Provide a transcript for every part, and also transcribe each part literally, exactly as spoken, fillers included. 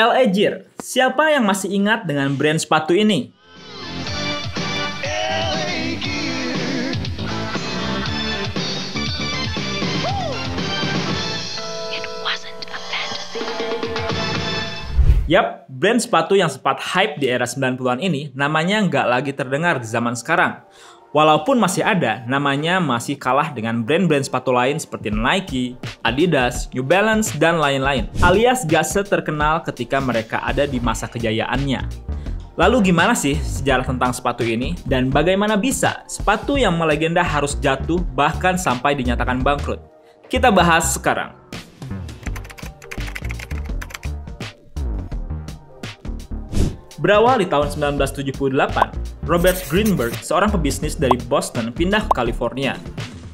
L A. Gear. Siapa yang masih ingat dengan brand sepatu ini? Yap, brand sepatu yang sempat hype di era sembilan puluhan ini namanya nggak lagi terdengar di zaman sekarang. Walaupun masih ada, namanya masih kalah dengan brand-brand sepatu lain seperti Nike, Adidas, New Balance, dan lain-lain. Alias gak seterkenal ketika mereka ada di masa kejayaannya. Lalu gimana sih sejarah tentang sepatu ini? Dan bagaimana bisa sepatu yang melegenda harus jatuh bahkan sampai dinyatakan bangkrut? Kita bahas sekarang. Berawal di tahun seribu sembilan ratus tujuh puluh delapan, Robert Greenberg, seorang pebisnis dari Boston, pindah ke California.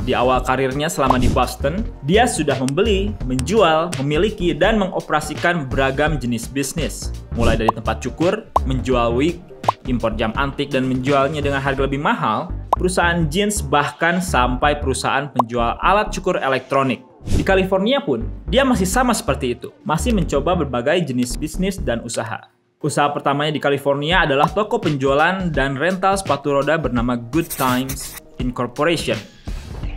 Di awal karirnya selama di Boston, dia sudah membeli, menjual, memiliki, dan mengoperasikan beragam jenis bisnis. Mulai dari tempat cukur, menjual wig, impor jam antik, dan menjualnya dengan harga lebih mahal, perusahaan jeans, bahkan sampai perusahaan penjual alat cukur elektronik. Di California pun, dia masih sama seperti itu, masih mencoba berbagai jenis bisnis dan usaha. Usaha pertamanya di California adalah toko penjualan dan rental sepatu roda bernama Good Times Incorporation.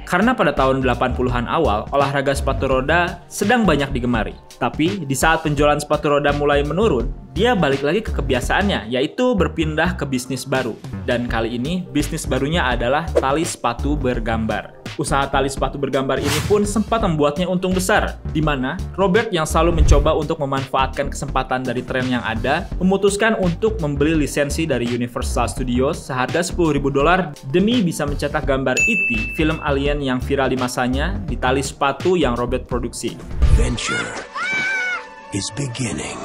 Karena pada tahun delapan puluhan awal, olahraga sepatu roda sedang banyak digemari. Tapi, di saat penjualan sepatu roda mulai menurun, dia balik lagi ke kebiasaannya, yaitu berpindah ke bisnis baru. Dan kali ini, bisnis barunya adalah tali sepatu bergambar. Usaha tali sepatu bergambar ini pun sempat membuatnya untung besar, di mana Robert yang selalu mencoba untuk memanfaatkan kesempatan dari tren yang ada, memutuskan untuk membeli lisensi dari Universal Studios seharga sepuluh ribu dolar demi bisa mencetak gambar E T film alien yang viral di masanya di tali sepatu yang Robert produksi. Venture is beginning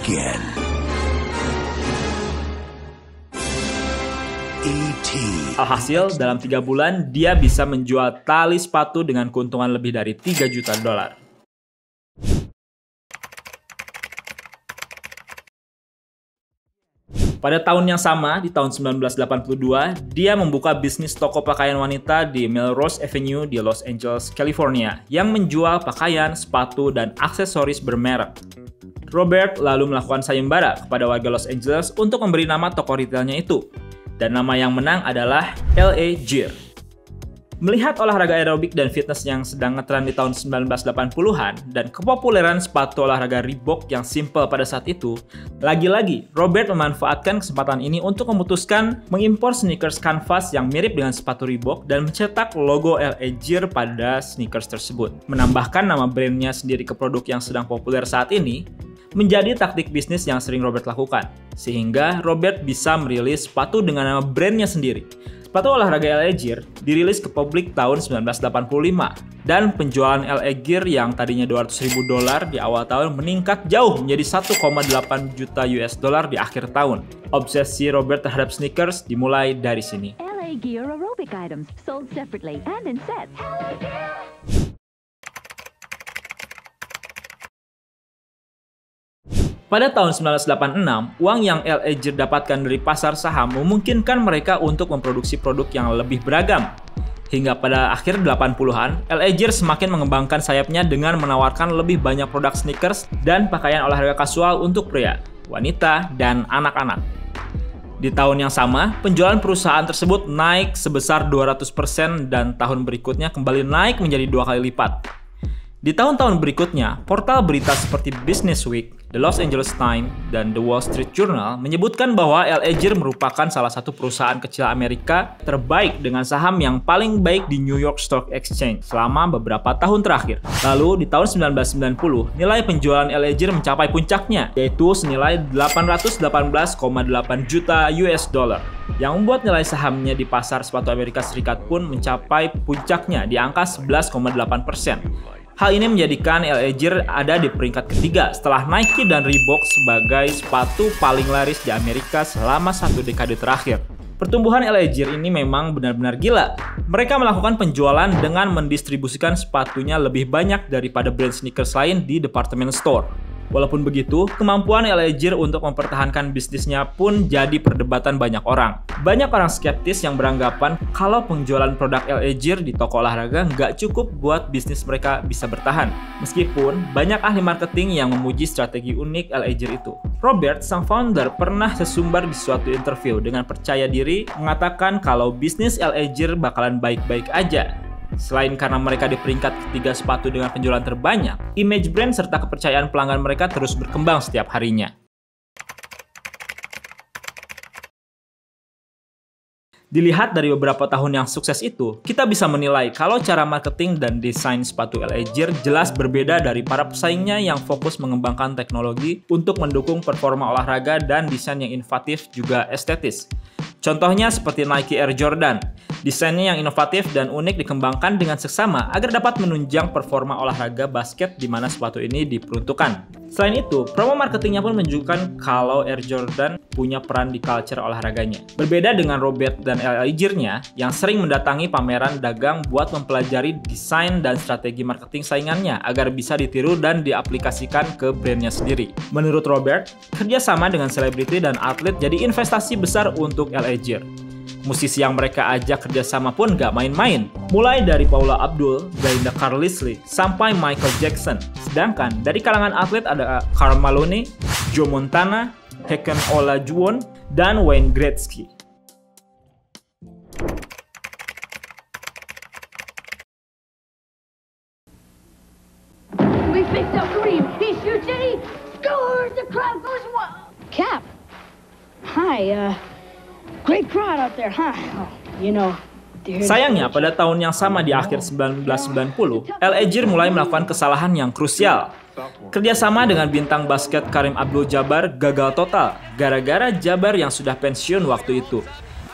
again. E T Alhasil, dalam tiga bulan, dia bisa menjual tali sepatu dengan keuntungan lebih dari tiga juta dolar. Pada tahun yang sama, di tahun seribu sembilan ratus delapan puluh dua, dia membuka bisnis toko pakaian wanita di Melrose Avenue di Los Angeles, California, yang menjual pakaian, sepatu, dan aksesoris bermerek. Robert lalu melakukan sayembara kepada warga Los Angeles untuk memberi nama toko retailnya itu. Dan nama yang menang adalah L A. Gear. Melihat olahraga aerobik dan fitness yang sedang ngetren di tahun seribu sembilan ratus delapan puluhan dan kepopuleran sepatu olahraga Reebok yang simple pada saat itu, lagi-lagi Robert memanfaatkan kesempatan ini untuk memutuskan mengimpor sneakers kanvas yang mirip dengan sepatu Reebok dan mencetak logo L A. Gear pada sneakers tersebut. Menambahkan nama brandnya sendiri ke produk yang sedang populer saat ini, menjadi taktik bisnis yang sering Robert lakukan, sehingga Robert bisa merilis sepatu dengan nama brandnya sendiri. Sepatu olahraga L A. Gear dirilis ke publik tahun seribu sembilan ratus delapan puluh lima, dan penjualan L A. Gear yang tadinya dua ratus ribu dolar di awal tahun meningkat jauh menjadi satu koma delapan juta U S dollar di akhir tahun. Obsesi Robert terhadap sneakers dimulai dari sini. L A. Gear aerobic items sold separately and in sets. Pada tahun seribu sembilan ratus delapan puluh enam, uang yang L A. Gear dapatkan dari pasar saham memungkinkan mereka untuk memproduksi produk yang lebih beragam. Hingga pada akhir delapan puluhan, L A. Gear semakin mengembangkan sayapnya dengan menawarkan lebih banyak produk sneakers dan pakaian olahraga kasual untuk pria, wanita, dan anak-anak. Di tahun yang sama, penjualan perusahaan tersebut naik sebesar dua ratus persen dan tahun berikutnya kembali naik menjadi dua kali lipat. Di tahun-tahun berikutnya, portal berita seperti Business Week, The Los Angeles Times, dan The Wall Street Journal menyebutkan bahwa L A. Gear merupakan salah satu perusahaan kecil Amerika terbaik dengan saham yang paling baik di New York Stock Exchange selama beberapa tahun terakhir. Lalu, di tahun seribu sembilan ratus sembilan puluh, nilai penjualan L A. Gear mencapai puncaknya, yaitu senilai delapan ratus delapan belas koma delapan juta U S dollar. Yang membuat nilai sahamnya di pasar sepatu Amerika Serikat pun mencapai puncaknya di angka sebelas koma delapan persen. Hal ini menjadikan L A. Gear ada di peringkat ketiga setelah Nike dan Reebok sebagai sepatu paling laris di Amerika selama satu dekade terakhir. Pertumbuhan L A. Gear ini memang benar-benar gila. Mereka melakukan penjualan dengan mendistribusikan sepatunya lebih banyak daripada brand sneakers lain di department store. Walaupun begitu, kemampuan L A. Gear untuk mempertahankan bisnisnya pun jadi perdebatan banyak orang. Banyak orang skeptis yang beranggapan kalau penjualan produk L A. Gear di toko olahraga nggak cukup buat bisnis mereka bisa bertahan. Meskipun banyak ahli marketing yang memuji strategi unik L A. Gear itu. Robert, sang founder, pernah sesumbar di suatu interview dengan percaya diri mengatakan kalau bisnis L A. Gear bakalan baik-baik aja. Selain karena mereka di peringkat ketiga sepatu dengan penjualan terbanyak, image brand serta kepercayaan pelanggan mereka terus berkembang setiap harinya. Dilihat dari beberapa tahun yang sukses itu, kita bisa menilai kalau cara marketing dan desain sepatu L A. Gear jelas berbeda dari para pesaingnya yang fokus mengembangkan teknologi untuk mendukung performa olahraga dan desain yang inovatif juga estetis. Contohnya seperti Nike Air Jordan. Desainnya yang inovatif dan unik dikembangkan dengan seksama agar dapat menunjang performa olahraga basket di mana sepatu ini diperuntukkan. Selain itu, promo marketingnya pun menunjukkan kalau Air Jordan punya peran di culture olahraganya. Berbeda dengan Robert dan L A. Gear-nya yang sering mendatangi pameran dagang buat mempelajari desain dan strategi marketing saingannya agar bisa ditiru dan diaplikasikan ke brandnya sendiri. Menurut Robert, kerjasama dengan selebriti dan atlet jadi investasi besar untuk L A. Gear. Musisi yang mereka ajak kerjasama pun gak main-main, mulai dari Paula Abdul, Brenda Carlisley, sampai Michael Jackson. Sedangkan dari kalangan atlet ada Karl Malone, Joe Montana, Haken Olajuwon, dan Wayne Gretzky. We picked up Kareem. He shoots and he scores. The crowd goes wild. Cap. Hi, uh great crowd out there, huh? You know. Sayangnya, pada tahun yang sama di akhir seribu sembilan ratus sembilan puluh, L A. Gear mulai melakukan kesalahan yang krusial. Kerjasama dengan bintang basket Kareem Abdul-Jabbar gagal total, gara-gara Jabbar yang sudah pensiun waktu itu.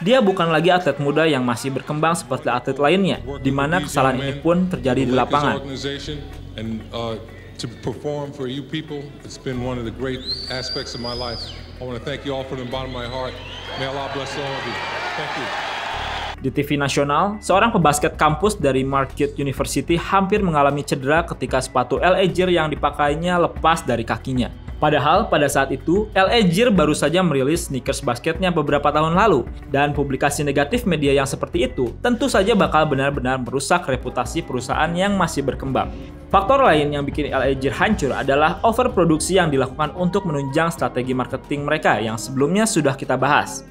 Dia bukan lagi atlet muda yang masih berkembang seperti atlet lainnya, di mana kesalahan ini pun terjadi di lapangan. To perform for you people, it's been one of the great aspects of my life. I want to thank you all from the bottom of my heart. May Allah bless all of you. Thank you. Di T V nasional, seorang pebasket kampus dari Marquette University hampir mengalami cedera ketika sepatu L A. Gear yang dipakainya lepas dari kakinya. Padahal pada saat itu, L A. Gear baru saja merilis sneakers basketnya beberapa tahun lalu, dan publikasi negatif media yang seperti itu tentu saja bakal benar-benar merusak reputasi perusahaan yang masih berkembang. Faktor lain yang bikin L A. Gear hancur adalah overproduksi yang dilakukan untuk menunjang strategi marketing mereka yang sebelumnya sudah kita bahas.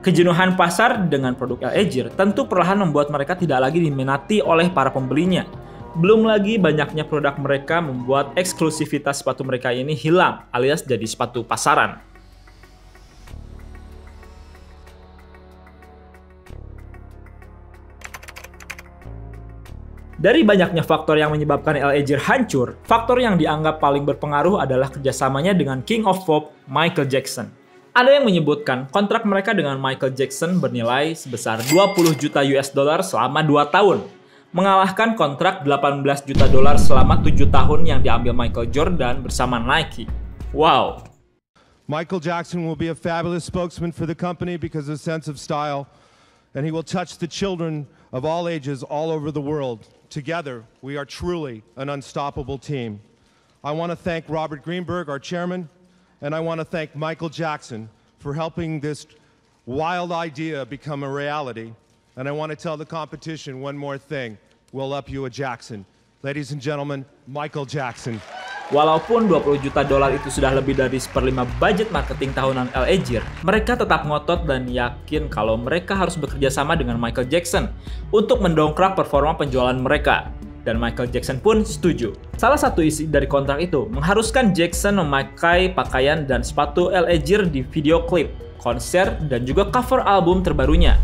Kejenuhan pasar dengan produk L A. Gear tentu perlahan membuat mereka tidak lagi diminati oleh para pembelinya. Belum lagi banyaknya produk mereka membuat eksklusivitas sepatu mereka ini hilang alias jadi sepatu pasaran. Dari banyaknya faktor yang menyebabkan L A. Gear hancur, faktor yang dianggap paling berpengaruh adalah kerjasamanya dengan King of Pop, Michael Jackson. Ada yang menyebutkan kontrak mereka dengan Michael Jackson bernilai sebesar dua puluh juta U S dollar selama dua tahun. Mengalahkan kontrak delapan belas juta dolar selama tujuh tahun yang diambil Michael Jordan bersama Nike. Wow. Michael Jackson will be a fabulous spokesman for the company because of his sense of style, and he will touch the children of all ages all over the world. Together, we are truly an unstoppable team. I want to thank Robert Greenberg, our chairman, and I want to thank Michael Jackson for helping this wild idea become a reality. And I want to tell the competition one more thing. We'll up you a Jackson. Ladies and gentlemen, Michael Jackson. Walaupun dua puluh juta dolar itu sudah lebih dari seperlima budget marketing tahunan L A. Gear, mereka tetap ngotot dan yakin kalau mereka harus bekerja sama dengan Michael Jackson untuk mendongkrak performa penjualan mereka. Dan Michael Jackson pun setuju. Salah satu isi dari kontrak itu mengharuskan Jackson memakai pakaian dan sepatu L A. Gear di video klip, konser, dan juga cover album terbarunya.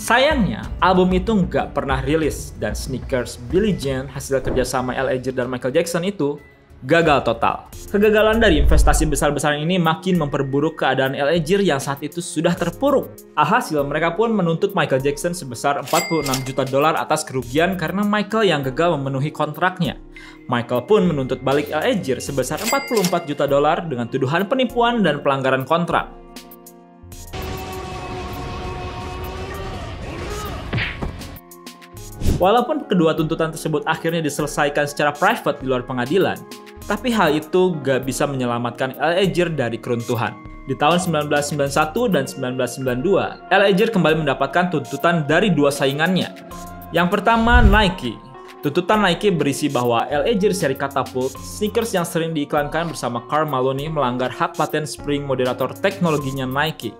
Sayangnya, album itu nggak pernah rilis dan sneakers Billie Jean hasil kerjasama L A. Gear dan Michael Jackson itu gagal total. Kegagalan dari investasi besar-besaran ini makin memperburuk keadaan L A. Gear yang saat itu sudah terpuruk. Alhasil mereka pun menuntut Michael Jackson sebesar empat puluh enam juta dolar atas kerugian karena Michael yang gagal memenuhi kontraknya. Michael pun menuntut balik L A. Gear sebesar empat puluh empat juta dolar dengan tuduhan penipuan dan pelanggaran kontrak. Walaupun kedua tuntutan tersebut akhirnya diselesaikan secara private di luar pengadilan, Tapi hal itu gak bisa menyelamatkan L A. Gear dari keruntuhan. Di tahun seribu sembilan ratus sembilan puluh satu dan seribu sembilan ratus sembilan puluh dua, L A. Gear kembali mendapatkan tuntutan dari dua saingannya. Yang pertama, Nike. Tuntutan Nike berisi bahwa L A. Gear seri Catapult, sneakers yang sering diiklankan bersama Karl Malone, melanggar hak paten Spring moderator teknologinya Nike.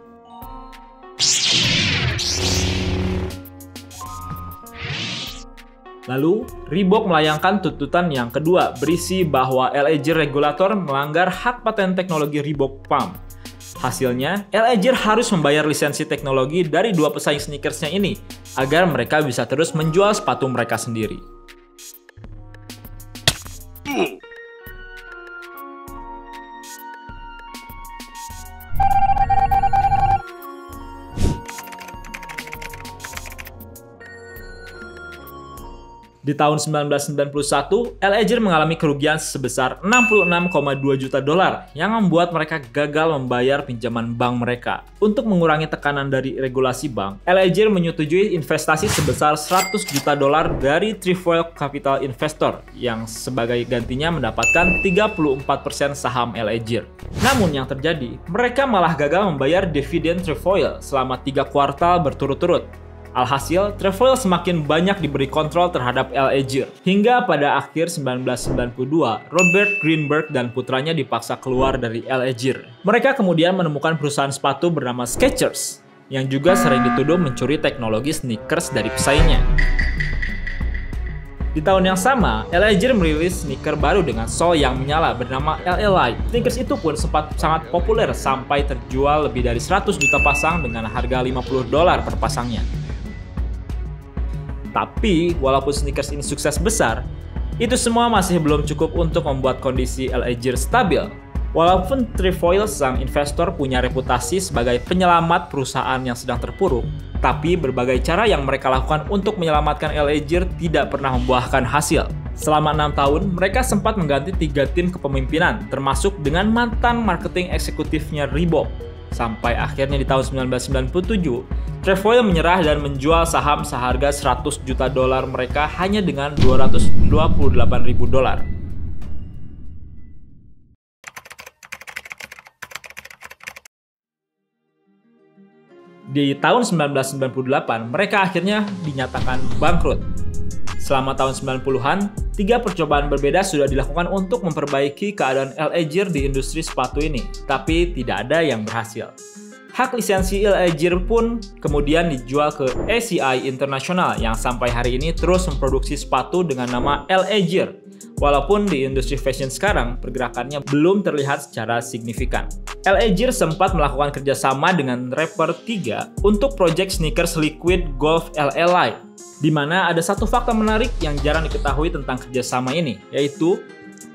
Lalu, Reebok melayangkan tuntutan yang kedua berisi bahwa L A. Gear regulator melanggar hak paten teknologi Reebok Pump. Hasilnya, L A. Gear harus membayar lisensi teknologi dari dua pesaing sneakersnya ini agar mereka bisa terus menjual sepatu mereka sendiri. Di tahun seribu sembilan ratus sembilan puluh satu, L A. Gear mengalami kerugian sebesar enam puluh enam koma dua juta dolar yang membuat mereka gagal membayar pinjaman bank mereka. Untuk mengurangi tekanan dari regulasi bank, L A. Gear menyetujui investasi sebesar seratus juta dolar dari Trefoil Capital Investor yang sebagai gantinya mendapatkan tiga puluh empat persen saham L A. Gear. Namun yang terjadi, mereka malah gagal membayar dividen Trefoil selama tiga kuartal berturut-turut. Alhasil, Trefoil semakin banyak diberi kontrol terhadap L A. Gear. Hingga pada akhir seribu sembilan ratus sembilan puluh dua, Robert Greenberg dan putranya dipaksa keluar dari L A. Gear. Mereka kemudian menemukan perusahaan sepatu bernama Skechers, yang juga sering dituduh mencuri teknologi sneakers dari pesaingnya. Di tahun yang sama, L A. Gear merilis sneaker baru dengan sol yang menyala bernama L A. Light. Sneakers itu pun sempat sangat populer sampai terjual lebih dari seratus juta pasang dengan harga lima puluh dolar per pasangnya. Tapi, walaupun sneakers ini sukses besar, itu semua masih belum cukup untuk membuat kondisi L A. Gear stabil. Walaupun Trefoil sang investor punya reputasi sebagai penyelamat perusahaan yang sedang terpuruk, tapi berbagai cara yang mereka lakukan untuk menyelamatkan L A. Gear tidak pernah membuahkan hasil. Selama enam tahun, mereka sempat mengganti tiga tim kepemimpinan, termasuk dengan mantan marketing eksekutifnya Reebok. Sampai akhirnya di tahun seribu sembilan ratus sembilan puluh tujuh, Trefoil menyerah dan menjual saham seharga seratus juta dolar mereka hanya dengan dua ratus dua puluh delapan ribu dolar. Di tahun seribu sembilan ratus sembilan puluh delapan, mereka akhirnya dinyatakan bangkrut. Selama tahun sembilan puluhan, tiga percobaan berbeda sudah dilakukan untuk memperbaiki keadaan L A. Gear di industri sepatu ini, tapi tidak ada yang berhasil. Hak lisensi L A. Gear pun kemudian dijual ke A C I International yang sampai hari ini terus memproduksi sepatu dengan nama L A. Gear, walaupun di industri fashion sekarang pergerakannya belum terlihat secara signifikan. L A. Gear sempat melakukan kerjasama dengan rapper Tiga untuk proyek sneakers Liquid Golf L A. Light, di mana ada satu fakta menarik yang jarang diketahui tentang kerjasama ini, yaitu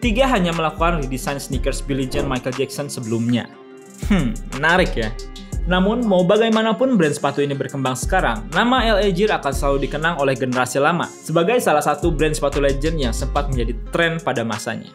Tiga hanya melakukan redesign sneakers Billie Jean Michael Jackson sebelumnya. Hmm, menarik ya. Namun, mau bagaimanapun brand sepatu ini berkembang sekarang, nama L A. Gear akan selalu dikenang oleh generasi lama sebagai salah satu brand sepatu legend yang sempat menjadi tren pada masanya.